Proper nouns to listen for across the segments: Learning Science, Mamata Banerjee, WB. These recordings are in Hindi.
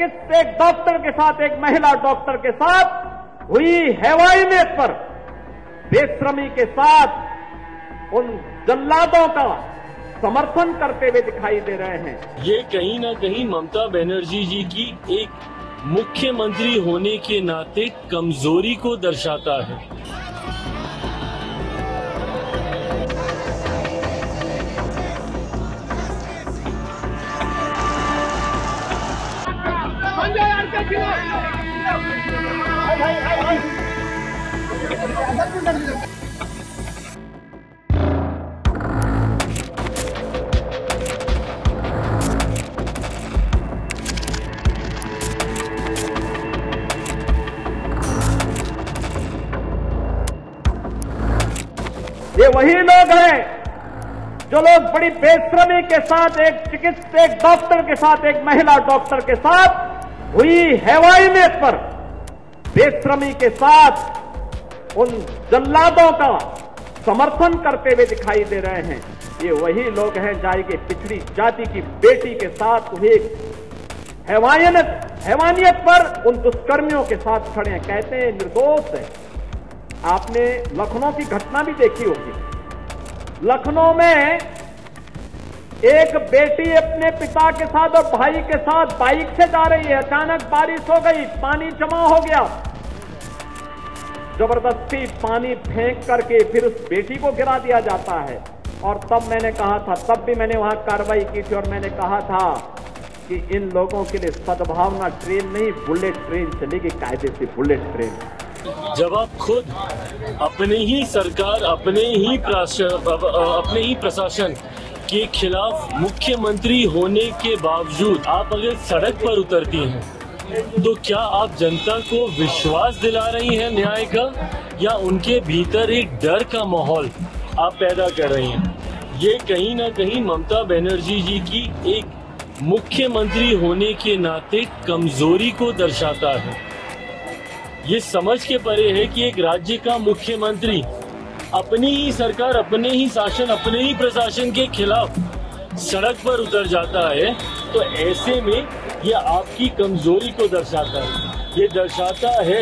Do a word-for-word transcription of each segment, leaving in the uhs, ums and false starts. चिकित्सक एक डॉक्टर के साथ, एक महिला डॉक्टर के साथ हुई हैवानियत पर बेश्रमी के साथ उन जल्लादों का समर्थन करते हुए दिखाई दे रहे हैं। ये कहीं ना कहीं ममता बनर्जी जी की एक मुख्यमंत्री होने के नाते कमजोरी को दर्शाता है। ये वही लोग हैं जो लोग बड़ी बेश्रमी के साथ एक चिकित्सक, एक डॉक्टर के साथ, एक महिला डॉक्टर के साथ हुई हैवानियत पर बेश्रमी के साथ उन जल्लादों का समर्थन करते हुए दिखाई दे रहे हैं। ये वही लोग हैं जाएगी पिछड़ी जाति की बेटी के साथ हुई हैवानियत हैवानियत पर उन दुष्कर्मियों के साथ खड़े हैं, कहते हैं निर्दोष है। आपने लखनऊ की घटना भी देखी होगी। लखनऊ में एक बेटी अपने पिता के साथ और भाई के साथ बाइक से जा रही है, अचानक बारिश हो गई, पानी जमा हो गया, जबरदस्ती पानी फेंक करके फिर उस बेटी को गिरा दिया जाता है। और तब मैंने कहा था, तब भी मैंने वहां कार्रवाई की थी और मैंने कहा था कि इन लोगों के लिए सद्भावना ट्रेन नहीं, बुलेट ट्रेन चलेगी, कायदे से बुलेट ट्रेन। जब आप खुद अपने ही सरकार, अपने ही अपने ही प्रशासन के खिलाफ मुख्यमंत्री होने के बावजूद आप अगर सड़क पर उतरती हैं, तो क्या आप जनता को विश्वास दिला रही हैं न्याय का, या उनके भीतर एक डर का माहौल आप पैदा कर रही हैं? ये कहीं ना कहीं ममता बनर्जी जी की एक मुख्यमंत्री होने के नाते कमजोरी को दर्शाता है। ये समझ के परे है कि एक राज्य का मुख्यमंत्री अपनी ही सरकार, अपने ही शासन, अपने ही प्रशासन के खिलाफ सड़क पर उतर जाता है, तो ऐसे में ये आपकी कमजोरी को दर्शाता है। ये दर्शाता है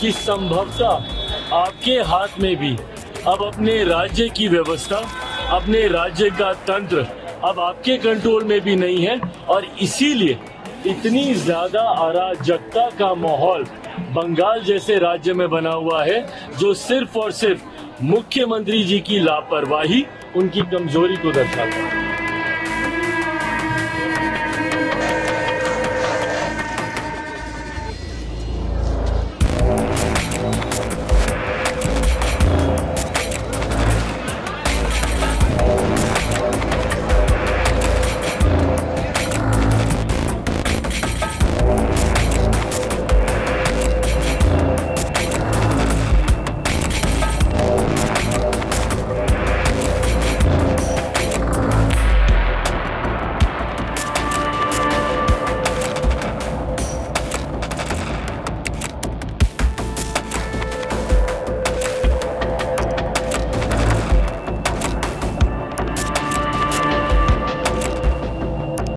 कि संभवतः आपके हाथ में भी अब अपने राज्य की व्यवस्था, अपने राज्य का तंत्र अब आपके कंट्रोल में भी नहीं है, और इसीलिए इतनी ज्यादा अराजकता का माहौल बंगाल जैसे राज्य में बना हुआ है, जो सिर्फ और सिर्फ मुख्यमंत्री जी की लापरवाही, उनकी कमजोरी को दर्शाता है।